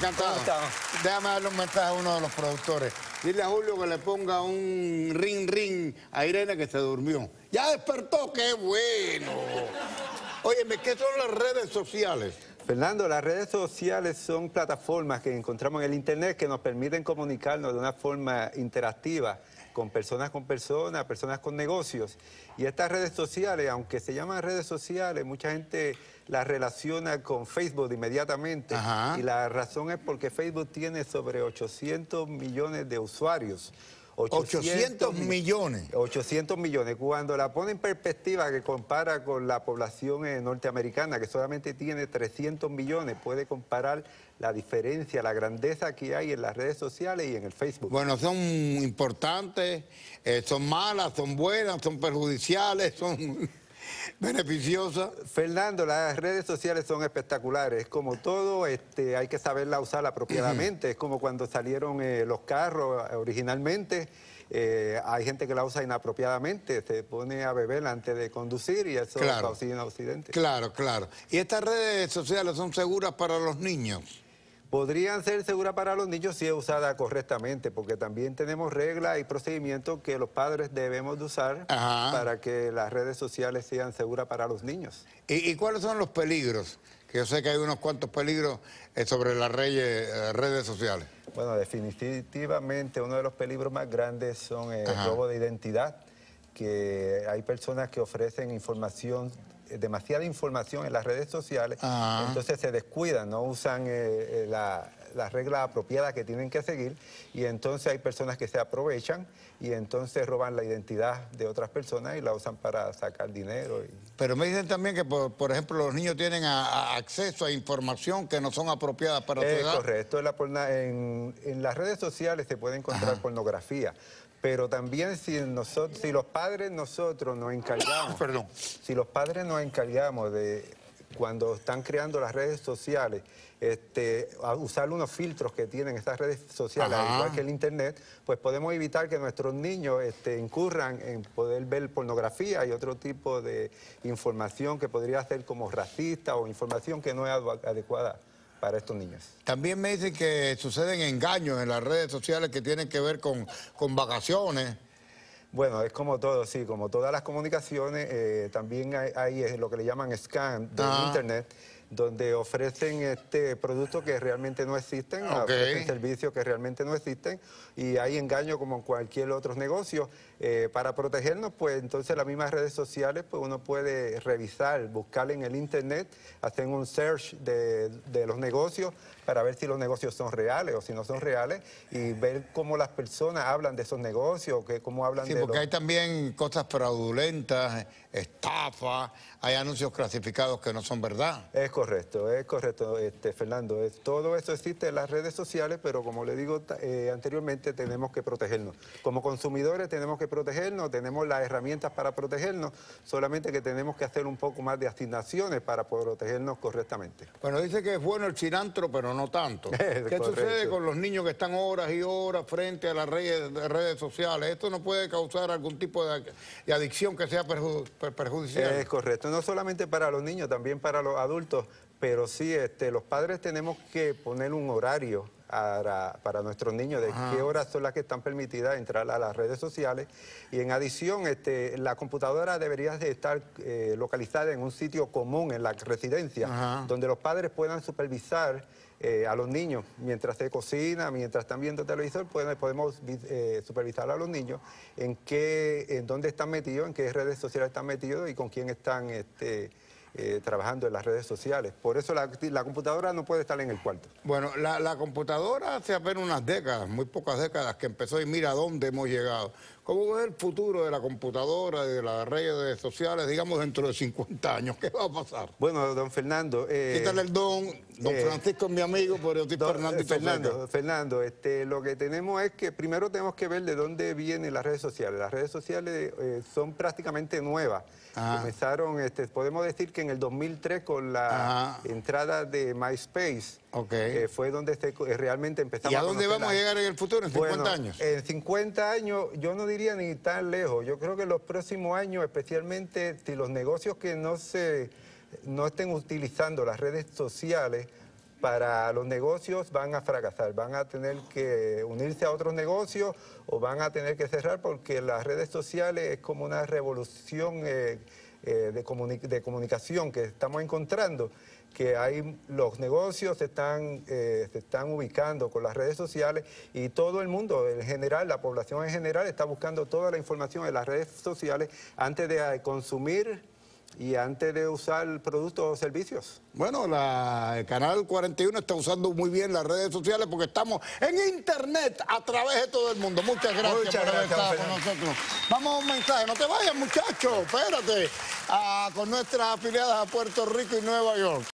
Encantado. Déjame darle un mensaje a uno de los productores. Dile a Julio que le ponga un ring ring a Irene, que se durmió. Ya despertó, qué bueno. Óyeme, ¿qué son las redes sociales? Fernando, las redes sociales son plataformas que encontramos en el Internet que nos permiten comunicarnos de una forma interactiva con personas, personas con negocios. Y estas redes sociales, aunque se llaman redes sociales, mucha gente las relaciona con Facebook inmediatamente. Ajá. Y la razón es porque Facebook tiene sobre 800 millones de usuarios. 800 millones. 800 millones. Cuando la pone en perspectiva, que compara con la población norteamericana, que solamente tiene 300 millones, puede comparar la diferencia, la grandeza que hay en las redes sociales y en el Facebook. Bueno, son importantes, son malas, son buenas, son perjudiciales, son beneficiosas. Fernando, las redes sociales son espectaculares. Como todo, hay que saberla usar apropiadamente. Es como cuando salieron los carros originalmente. Hay gente que la usa inapropiadamente, se pone a beber antes de conducir y eso ocasiona accidentes. Claro, claro. ¿Y estas redes sociales son seguras para los niños? Podrían ser seguras para los niños si es usada correctamente, porque también tenemos reglas y procedimientos que los padres debemos de usar. Ajá. Para que las redes sociales sean seguras para los niños. ¿Y cuáles son los peligros? Que yo sé que hay unos cuantos peligros sobre las redes sociales. Bueno, definitivamente uno de los peligros más grandes son el robo de identidad, que hay personas que ofrecen información, demasiada información en las redes sociales. Ajá. Entonces se descuidan, no usan las reglas apropiadas que tienen que seguir, y entonces hay personas que se aprovechan y entonces roban la identidad de otras personas y la usan para sacar dinero. Pero me dicen también que, por ejemplo, los niños tienen acceso a información que no son apropiadas para su edad. Correcto. En las redes sociales se puede encontrar pornografía, pero también si los padres nos encargamos de, cuando están creando las redes sociales, usar unos filtros que tienen estas redes sociales, al igual que el Internet, pues podemos evitar que nuestros niños incurran en poder ver pornografía y otro tipo de información que podría ser como racista o información que no es adecuada para estos niños. También me dicen que suceden engaños en las redes sociales que tienen que ver con vacaciones. Bueno, es como todo, sí, como todas las comunicaciones, también hay lo que le llaman scam de Internet, donde ofrecen productos que realmente no existen, ofrecen servicios que realmente no existen, y hay engaño como en cualquier otro negocio. Para protegernos, pues entonces las mismas redes sociales, pues uno puede revisar, buscar en el Internet, hacer un search de los negocios para ver si los negocios son reales o si no son reales, y ver cómo las personas hablan de esos negocios, cómo hablan de... Sí, porque hay también cosas fraudulentas, estafas, hay anuncios clasificados que no son verdad. Es correcto, Fernando. Todo eso existe en las redes sociales, pero como le digo anteriormente, tenemos que protegernos. Como consumidores tenemos que protegernos, tenemos las herramientas para protegernos, solamente que tenemos que hacer un poco más de asignaciones para protegernos correctamente. Bueno, dice que es bueno el cilantro, pero no tanto. ¿Qué sucede con los niños que están horas y horas frente a las redes sociales? ¿Esto no puede causar algún tipo de adicción que sea perjudicial? Es correcto, no solamente para los niños, también para los adultos. Pero sí, los padres tenemos que poner un horario para nuestros niños de qué horas son las que están permitidas entrar a las redes sociales. Y en adición, la computadora debería de estar localizada en un sitio común, en la residencia, donde los padres puedan supervisar a los niños. Mientras se cocina, mientras están viendo televisor, podemos supervisar a los niños en dónde están metidos, en qué redes sociales están metidos y con quién están trabajando en las redes sociales. Por eso la computadora no puede estar en el cuarto. Bueno, la computadora hace apenas unas décadas, muy pocas décadas, que empezó, y mira dónde hemos llegado. ¿Cómo ves el futuro de la computadora y de las redes sociales, digamos, dentro de 50 años? ¿Qué va a pasar? Bueno, don Fernando... Quítale el don Francisco es mi amigo, pero yo Fernando, lo que tenemos es que primero tenemos que ver de dónde vienen las redes sociales. Las redes sociales son prácticamente nuevas. Comenzaron, podemos decir que en el 2003 con la entrada de MySpace, fue donde realmente empezamos. ¿Y a dónde vamos a llegar en el futuro, en 50 años? En 50 años yo no diría ni tan lejos. Yo creo que en los próximos años, especialmente si los negocios que no estén utilizando las redes sociales para los negocios van a fracasar, van a tener que unirse a otros negocios o van a tener que cerrar, porque las redes sociales es como una revolución de comunicación que estamos encontrando, que hay, los negocios se están ubicando con las redes sociales, y todo el mundo en general, la población en general, está buscando toda la información en las redes sociales antes de consumir y antes de usar productos o servicios. Bueno, el Canal 41 está usando muy bien las redes sociales, porque estamos en Internet a través de todo el mundo. Muchas gracias por haber estado con nosotros. Vamos a un mensaje. No te vayas, muchachos. Espérate. Con nuestras afiliadas a Puerto Rico y Nueva York.